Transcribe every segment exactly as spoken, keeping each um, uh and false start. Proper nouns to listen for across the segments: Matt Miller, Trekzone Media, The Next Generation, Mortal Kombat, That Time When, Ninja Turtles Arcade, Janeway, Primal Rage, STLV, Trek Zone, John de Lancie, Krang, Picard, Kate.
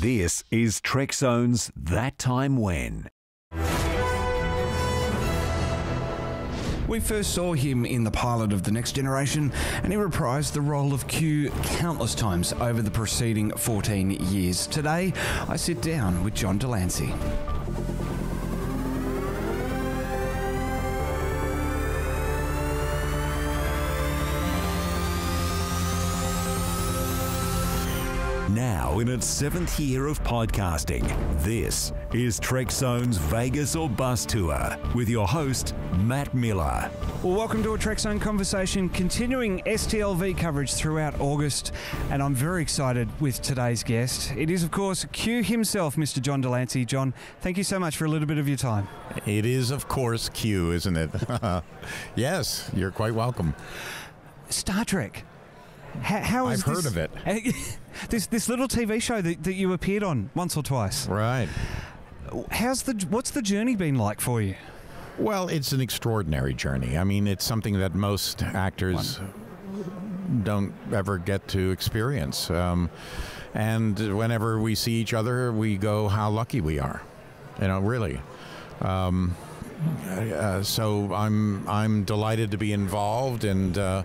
This is Trek Zone's That Time When. We first saw him in the pilot of The Next Generation, and he reprised the role of Q countless times over the preceding fourteen years. Today, I sit down with John de Lancie. Now in its seventh year of podcasting, this is Trek Zone's Vegas or Bust Tour with your host, Matt Miller. Well, welcome to a Trek Zone conversation, continuing S T L V coverage throughout August, and I'm very excited with today's guest. It is, of course, Q himself, Mister John de Lancie. John, thank you so much for a little bit of your time. It is, of course, Q, isn't it? Yes, you're quite welcome. Star Trek. How, how is I've this, heard of it. this this little T V show that, that you appeared on once or twice. Right. How's the what's the journey been like for you? Well, it's an extraordinary journey. I mean, it's something that most actors One. don't ever get to experience. Um, and whenever we see each other, we go, "How lucky we are!" You know, really. Um, Uh, so I'm I'm delighted to be involved, and uh,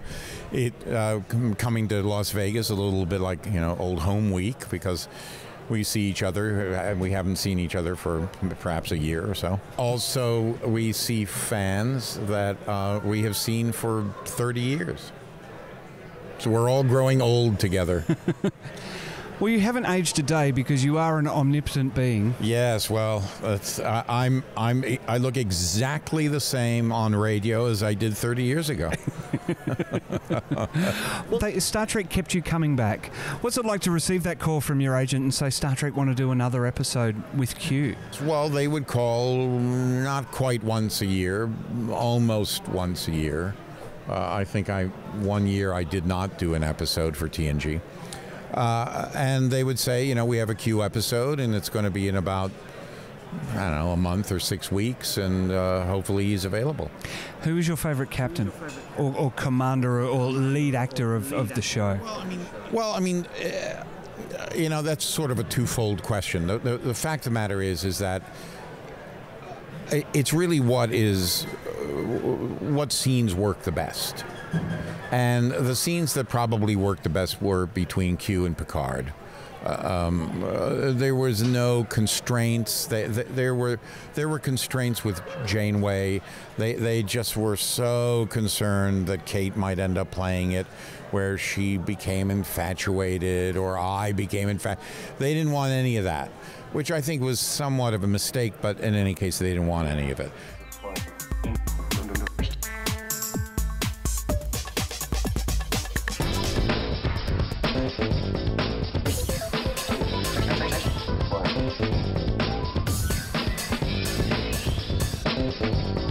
it uh, coming to Las Vegas a little bit like you know old home week, because we see each other and we haven't seen each other for perhaps a year or so. Also, we see fans that uh, we have seen for thirty years, so we're all growing old together. Well, you haven't aged a day because you are an omnipotent being. Yes, well, it's, uh, I'm, I'm, I look exactly the same on radio as I did thirty years ago. Well, they, Star Trek kept you coming back. What's it like to receive that call from your agent and say, Star Trek want to do another episode with Q? Well, they would call not quite once a year, almost once a year. Uh, I think I one year I did not do an episode for T N G. Uh, and they would say, you know, we have a Q episode, and it's going to be in about, I don't know, a month or six weeks, and uh, hopefully he's available. Who is your favorite captain or, or commander or lead actor of, of the show? Well, I mean, well, I mean uh, you know, that's sort of a twofold question. The, the, the fact of the matter is, is that it's really what is, what scenes work the best. And the scenes that probably worked the best were between Q and Picard. Uh, um, uh, there was no constraints. They, they, there were there were constraints with Janeway. They they just were so concerned that Kate might end up playing it, where she became infatuated or I became infatuated. They didn't want any of that, which I think was somewhat of a mistake. But in any case, they didn't want any of it. Thank you.